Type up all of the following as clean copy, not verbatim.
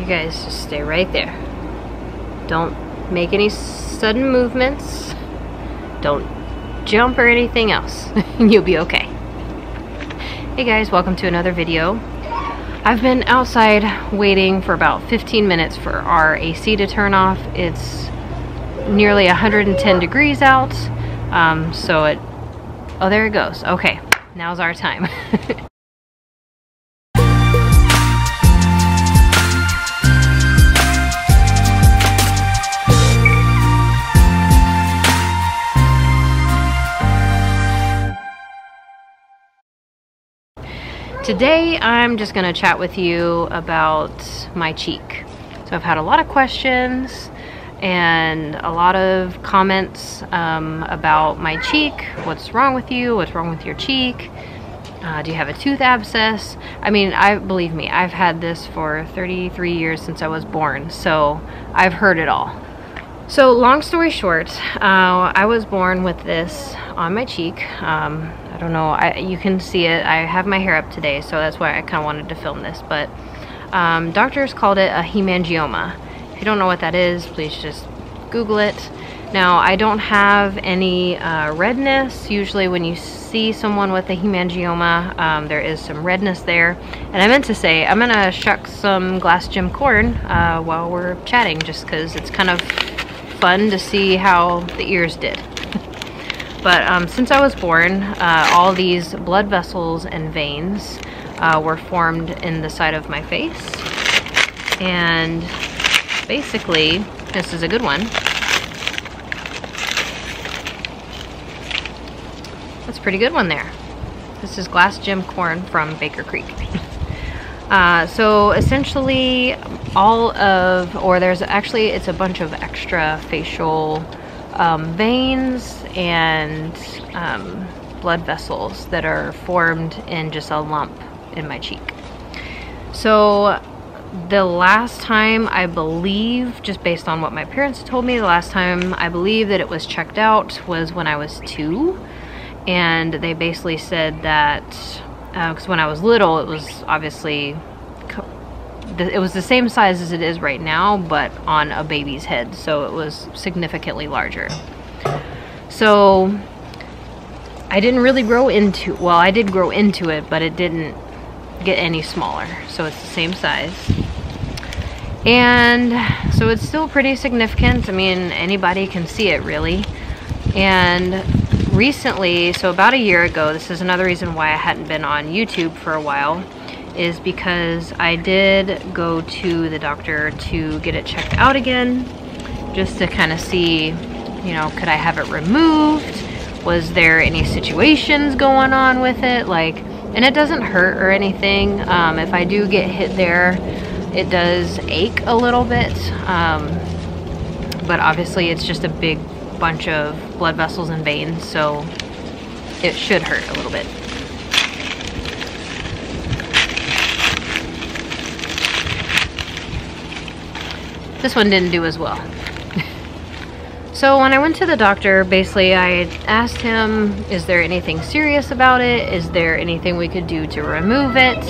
You guys just stay right there. Don't make any sudden movements. Don't jump or anything else. You'll be okay. Hey guys, welcome to another video. I've been outside waiting for about 15 minutes for our AC to turn off. It's nearly 110 degrees out. Oh, there it goes. Okay, now's our time. Today I'm just going to chat with you about my cheek. So I've had a lot of questions and a lot of comments about my cheek. What's wrong with you? What's wrong with your cheek? Do you have a tooth abscess? I mean, believe me, I've had this for 33 years since I was born, so I've heard it all. So long story short, I was born with this on my cheek. I don't know, you can see it. I have my hair up today, so that's why I kind of wanted to film this, but doctors called it a hemangioma. If you don't know what that is, please just Google it. Now, I don't have any redness. Usually when you see someone with a hemangioma, there is some redness there. And I meant to say, I'm gonna shuck some glass Jim corn while we're chatting, just because it's kind of fun to see how the ears did. But since I was born, all these blood vessels and veins were formed in the side of my face. And basically, this is a good one. That's a pretty good one there. This is glass Jim corn from Baker Creek. So essentially it's a bunch of extra facial veins and blood vessels that are formed in just a lump in my cheek. So the last time, I believe, just based on what my parents told me, the last time I believe that it was checked out was when I was 2. And they basically said that, because when I was little, it was obviously, it was the same size as it is right now, but on a baby's head. So it was significantly larger. So I didn't really grow into, well, I did grow into it, but it didn't get any smaller. So it's the same size. And so it's still pretty significant. I mean, anybody can see it really. And recently, so about a year ago, this is another reason why I hadn't been on YouTube for a while, is because I did go to the doctor to get it checked out again, just to kind of see, you know, could I have it removed? Was there any situations going on with it? Like, and it doesn't hurt or anything. If I do get hit there, it does ache a little bit. But obviously it's just a big bunch of blood vessels and veins, so it should hurt a little bit. This one didn't do as well. So when I went to the doctor, basically I asked him, is there anything serious about it? Is there anything we could do to remove it?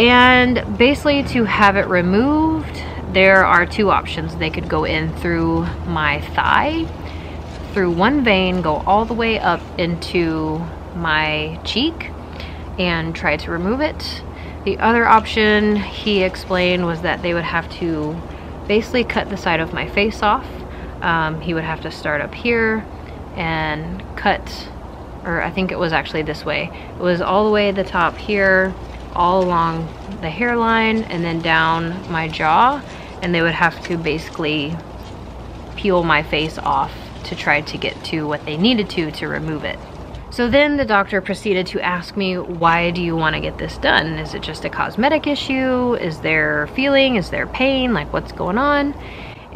And basically to have it removed, there are two options. They could go in through my thigh, through one vein, go all the way up into my cheek and try to remove it. The other option he explained was that they would have to basically cut the side of my face off. He would have to start up here and cut, or I think it was actually this way. It was all the way at the top here, all along the hairline and then down my jaw, and they would have to basically peel my face off to try to get to what they needed to remove it. So then the doctor proceeded to ask me, why do you want to get this done? Is it just a cosmetic issue? Is there feeling? Is there pain? Like, what's going on?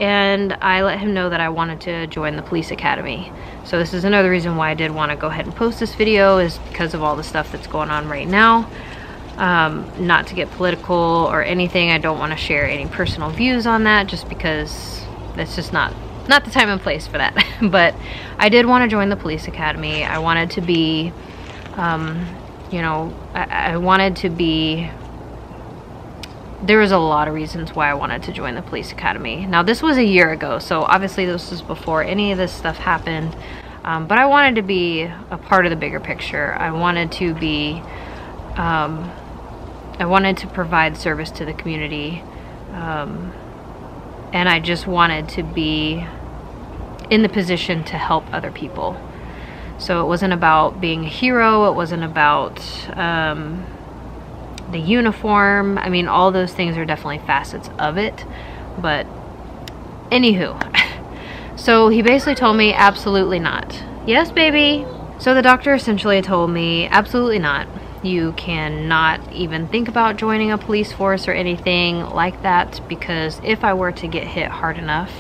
And I let him know that I wanted to join the police academy. So this is another reason why I did want to go ahead and post this video, is because of all the stuff that's going on right now. Not to get political or anything, I don't want to share any personal views on that, just because that's just not the time and place for that. But I did want to join the police academy. I wanted to be, I wanted to be there was a lot of reasons why I wanted to join the police academy. Now this was a year ago, so obviously this was before any of this stuff happened, but I wanted to be a part of the bigger picture. I wanted to be, I wanted to provide service to the community, and I just wanted to be in the position to help other people. So it wasn't about being a hero, it wasn't about the uniform. I mean, all those things are definitely facets of it, but anywho. So he basically told me, absolutely not. Yes, baby. So the doctor essentially told me, absolutely not. You cannot even think about joining a police force or anything like that, because if I were to get hit hard enough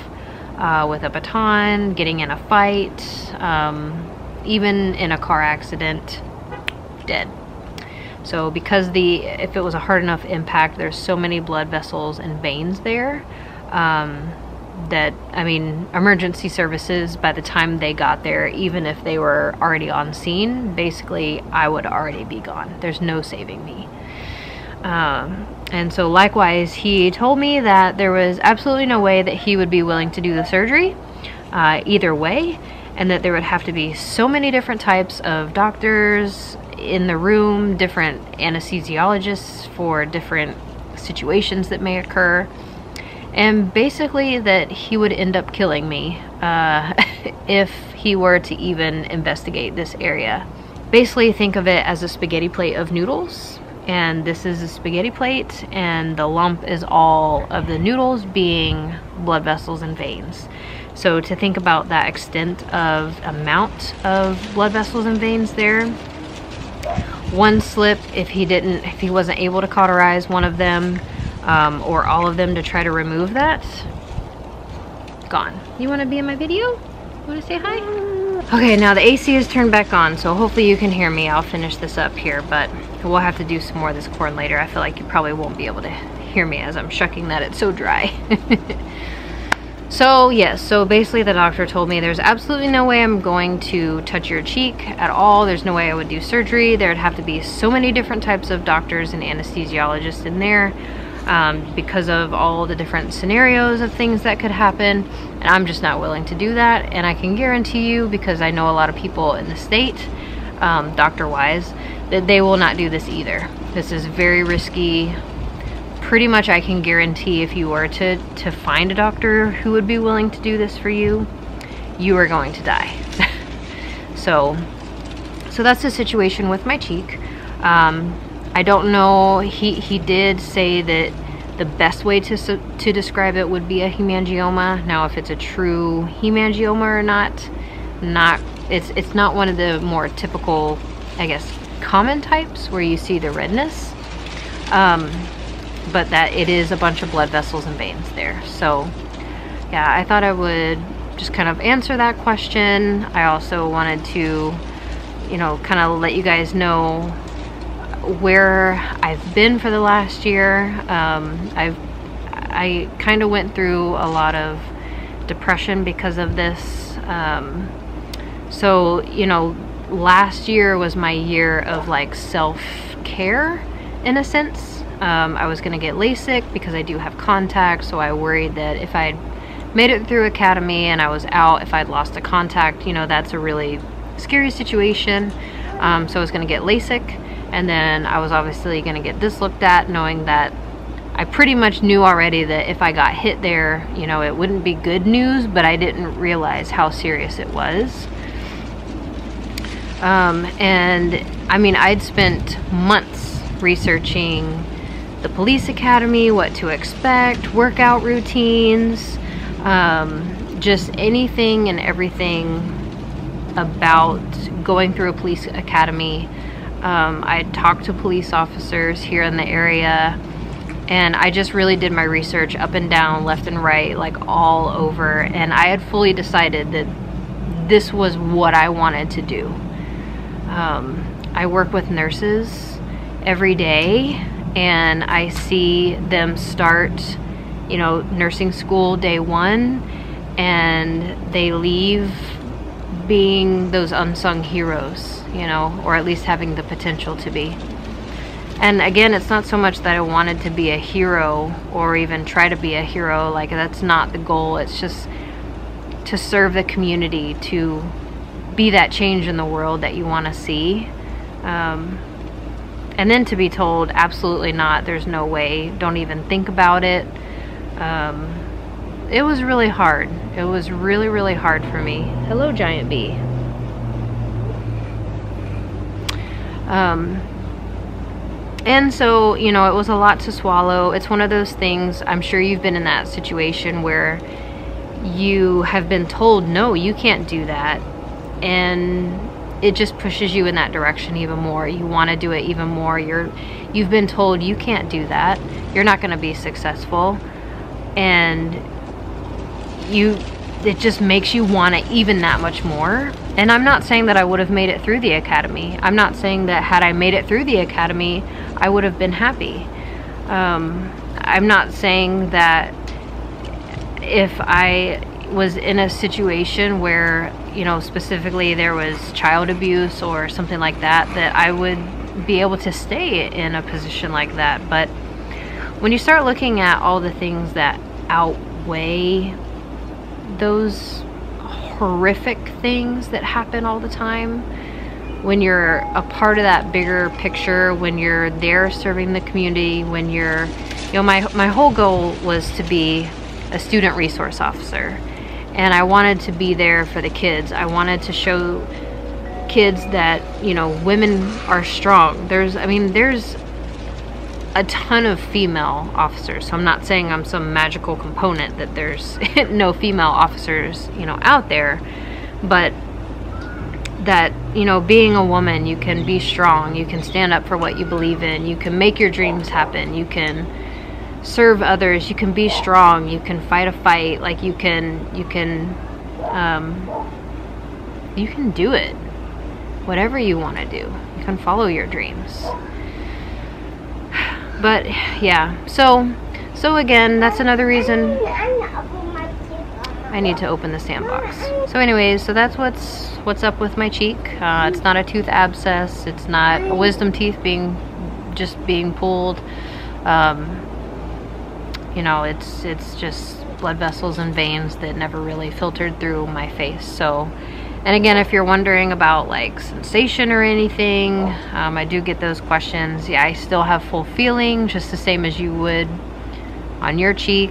with a baton, getting in a fight, even in a car accident, dead. So because if it was a hard enough impact, there's so many blood vessels and veins there, that, I mean, emergency services, by the time they got there, even if they were already on scene, basically I would already be gone. There's no saving me. And so likewise, he told me that there was absolutely no way that he would be willing to do the surgery either way, and that there would have to be so many different types of doctors in the room, different anesthesiologists for different situations that may occur, and basically that he would end up killing me if he were to even investigate this area. Basically think of it as a spaghetti plate of noodles, and this is a spaghetti plate, and the lump is all of the noodles being blood vessels and veins. So to think about that extent of amount of blood vessels and veins there, one slip, if he wasn't able to cauterize one of them, or all of them to try to remove that, gone. You want to be in my video? You want to say hi? Okay, now the AC is turned back on, so hopefully you can hear me. I'll finish this up here, but we'll have to do some more of this corn later. I feel like you probably won't be able to hear me as I'm shucking that. It's so dry. So yes, so basically the doctor told me there's absolutely no way I'm going to touch your cheek at all. There's no way I would do surgery. There'd have to be so many different types of doctors and anesthesiologists in there, because of all the different scenarios of things that could happen, and I'm just not willing to do that. And I can guarantee you, because I know a lot of people in the state, doctor-wise, that they will not do this either. This is very risky. Pretty much I can guarantee if you were to find a doctor who would be willing to do this for you, you are going to die. So that's the situation with my cheek. I don't know, he did say that the best way to describe it would be a hemangioma. Now if it's a true hemangioma or not, it's not one of the more typical, I guess, common types where you see the redness. But that it is a bunch of blood vessels and veins there. So yeah, I thought I would just kind of answer that question. I also wanted to, you know, kind of let you guys know where I've been for the last year. I kind of went through a lot of depression because of this. So, you know, last year was my year of like self-care in a sense. I was gonna get LASIK because I do have contacts, so I worried that if I made it through academy and I was out, if I'd lost a contact, you know, that's a really scary situation. So I was gonna get LASIK, and then I was obviously gonna get this looked at, knowing that I pretty much knew already that if I got hit there, you know, it wouldn't be good news, but I didn't realize how serious it was. And I mean, I'd spent months researching the police academy, what to expect, workout routines, just anything and everything about going through a police academy. I talked to police officers here in the area, and I just really did my research up and down, left and right, like all over, and I had fully decided that this was what I wanted to do. I work with nurses every day, and I see them start, you know, nursing school day one, and they leave being those unsung heroes, you know, or at least having the potential to be. And again, it's not so much that I wanted to be a hero or even try to be a hero, like that's not the goal. It's just to serve the community, to be that change in the world that you want to see. And then to be told, absolutely not, there's no way, don't even think about it. It was really hard. It was really, really hard for me. Hello, giant bee. And so, you know, it was a lot to swallow. It's one of those things, I'm sure you've been in that situation where you have been told, no, you can't do that. And it just pushes you in that direction even more. You want to do it even more. You've been told you can't do that. You're not going to be successful. And it just makes you want to even that much more. And I'm not saying that I would have made it through the academy. I'm not saying that had I made it through the academy, I would have been happy. I'm not saying that if I was in a situation where, you know, specifically there was child abuse or something like that, that I would be able to stay in a position like that. But when you start looking at all the things that outweigh those horrific things that happen all the time, when you're a part of that bigger picture, when you're there serving the community, when you're, you know, my whole goal was to be a student resource officer. And I wanted to be there for the kids. I wanted to show kids that, you know, women are strong. There's a ton of female officers. So I'm not saying I'm some magical component that there's no female officers, you know, out there, but that, you know, being a woman, you can be strong, you can stand up for what you believe in, you can make your dreams happen, you can serve others, you can be strong, you can fight a fight, like you can do it, whatever you want to do, you can follow your dreams. But yeah, so again, that's another reason I need to open the sandbox. So anyways, so that's what's up with my cheek. It's not a tooth abscess, it's not a wisdom teeth being pulled. You know, it's just blood vessels and veins that never really filtered through my face. So, and again, if you're wondering about like sensation or anything, I do get those questions. Yeah, I still have full feeling, just the same as you would on your cheek.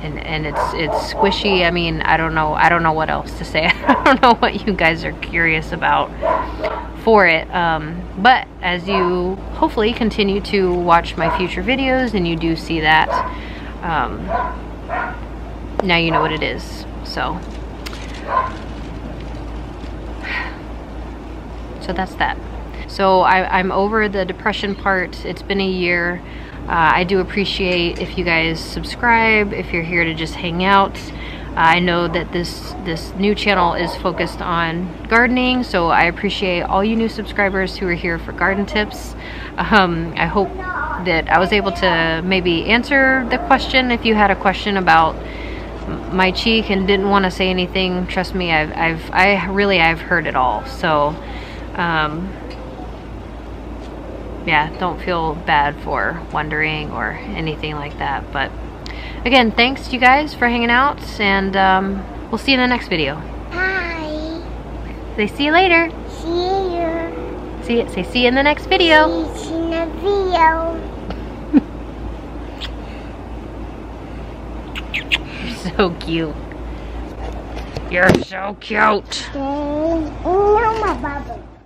And it's squishy. I mean, I don't know what else to say. I don't know what you guys are curious about for it. But as you hopefully continue to watch my future videos and you do see that, now you know what it is. So that's that. So I'm over the depression part. It's been a year. I do appreciate if you guys subscribe, if you're here to just hang out. I know that this new channel is focused on gardening, so I appreciate all you new subscribers who are here for garden tips. I hope that I was able to maybe answer the question. If you had a question about my cheek and didn't want to say anything, trust me, I've heard it all. So yeah, don't feel bad for wondering or anything like that. But again, thanks you guys for hanging out, and we'll see you in the next video. Bye. Say see you later. See you. See it. Say see you in the next video. See you in the video. You're so cute. You're so cute.